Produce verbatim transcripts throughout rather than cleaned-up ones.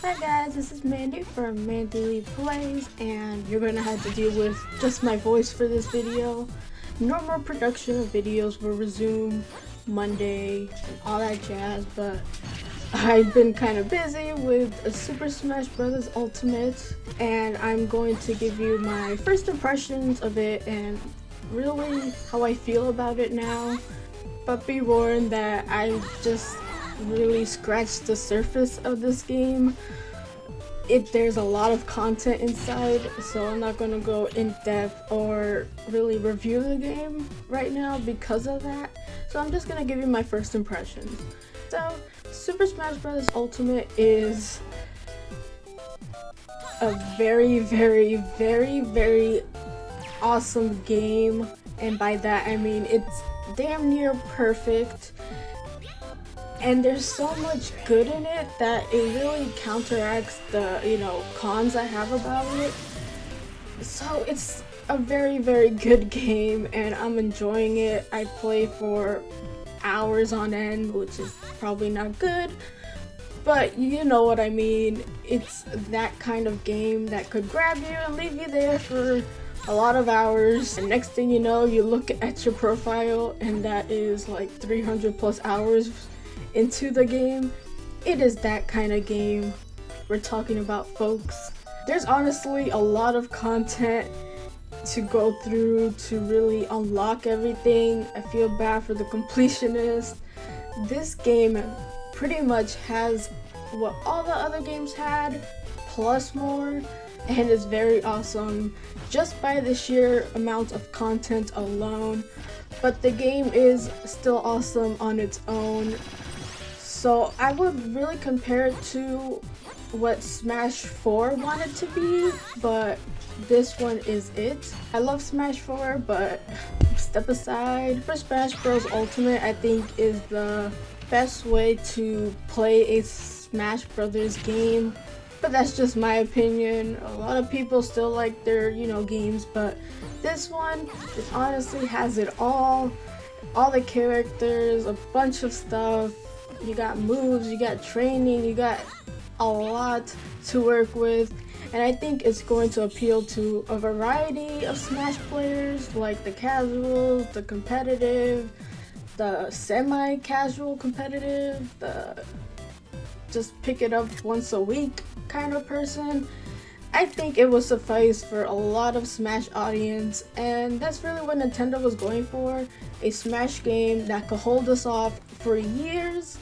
Hi guys, this is Mandy from Mandy Lee Plays, and you're gonna have to deal with just my voice for this video. Normal production of videos will resume Monday and all that jazz, but I've been kind of busy with a Super Smash Bros. Ultimate, and I'm going to give you my first impressions of it and really how I feel about it now. But be warned that I just really scratched the surface of this game. It there's a lot of content inside, so I'm not gonna go in depth or really review the game right now because of that. So I'm just gonna give you my first impressions. So Super Smash Bros. Ultimate is a very very very very awesome game, and by that I mean it's damn near perfect. And there's so much good in it that it really counteracts the, you know, cons I have about it. So it's a very, very good game, and I'm enjoying it. I play for hours on end, which is probably not good, but you know what I mean. It's that kind of game that could grab you and leave you there for a lot of hours, and next thing you know, you look at your profile, and that is like three hundred plus hours into the game. It is that kind of game we're talking about, folks. There's honestly a lot of content to go through to really unlock everything. I feel bad for the completionist. This game pretty much has what all the other games had, plus more, and it's very awesome just by the sheer amount of content alone. But the game is still awesome on its own. So I would really compare it to what Smash four wanted to be, but this one is it. I love Smash four, but step aside. For Smash Bros. Ultimate, I think, is the best way to play a Smash Brothers game, but that's just my opinion. A lot of people still like their, you know, games, but this one, it honestly has it all. All the characters, a bunch of stuff. You got moves, you got training, you got a lot to work with, and I think it's going to appeal to a variety of Smash players, like the casuals, the competitive, the semi-casual competitive, the just pick it up once a week kind of person. I think it will suffice for a lot of Smash audience, and that's really what Nintendo was going for, a Smash game that could hold us off for years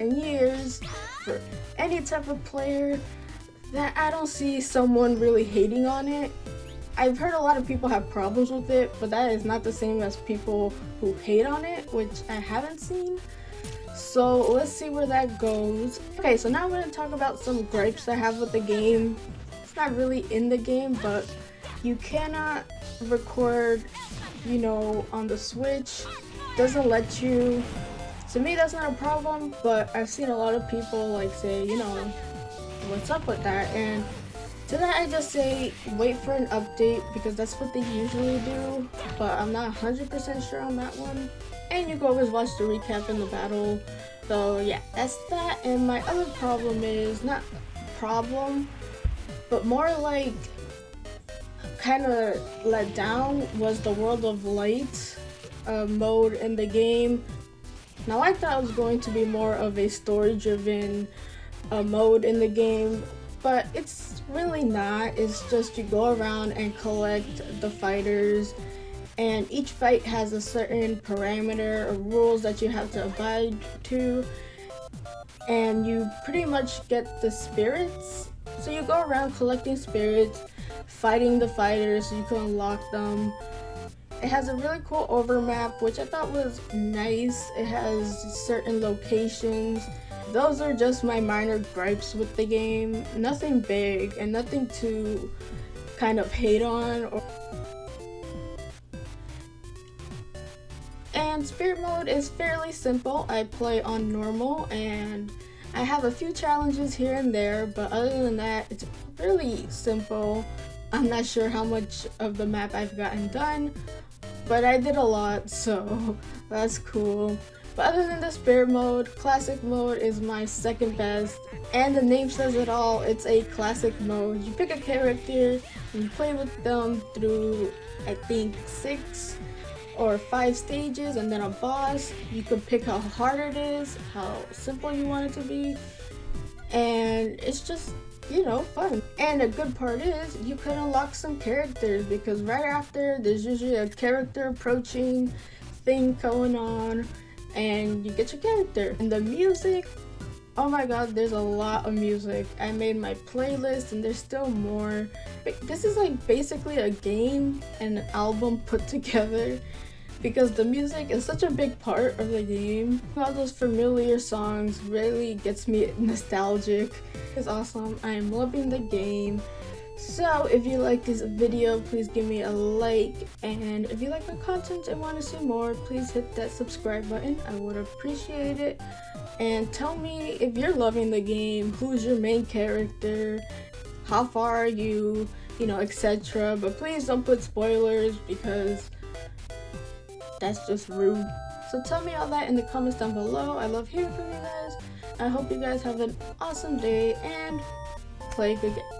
and years for any type of player that I don't see someone really hating on it. I've heard a lot of people have problems with it, but that is not the same as people who hate on it, which I haven't seen. So let's see where that goes. Okay, so now I'm going to talk about some gripes I have with the game. Not really in the game, but you cannot record, you know, on the Switch. Doesn't let you. To me, that's not a problem, but I've seen a lot of people like say, you know, what's up with that? And to that I just say wait for an update, because that's what they usually do, but I'm not one hundred percent sure on that one. And you can always watch the recap in the battle. So yeah, that's that. And my other problem is not a problem, but more like kind of let down, was the World of Light uh, mode in the game. Now I thought it was going to be more of a story driven uh, mode in the game, but it's really not. It's just you go around and collect the fighters, and each fight has a certain parameter or rules that you have to abide to, and you pretty much get the spirits. So you go around collecting spirits, fighting the fighters so you can unlock them. It has a really cool overmap, which I thought was nice. It has certain locations. Those are just my minor gripes with the game. Nothing big and nothing to kind of hate on. Or... And Spirit Mode is fairly simple. I play on normal, and I have a few challenges here and there, but other than that, it's really simple. I'm not sure how much of the map I've gotten done, but I did a lot, so that's cool. But other than the spare mode, classic mode is my second best, and the name says it all, it's a classic mode. You pick a character and you play with them through, I think, six or five stages and then a boss. You can pick how hard it is, how simple you want it to be, and it's just, you know, fun. And a good part is you can unlock some characters, because right after there's usually a character approaching thing going on and you get your character. And the music, oh my god, there's a lot of music. I made my playlist and there's still more. This is like basically a game and an album put together, because the music is such a big part of the game. All those familiar songs really gets me nostalgic. It's awesome. I am loving the game. So if you like this video, please give me a like. And if you like my content and want to see more, please hit that subscribe button. I would appreciate it. And tell me if you're loving the game, who's your main character, how far are you, you know, et cetera. But please don't put spoilers, because that's just rude. So tell me all that in the comments down below. I love hearing from you guys. I hope you guys have an awesome day and play good game.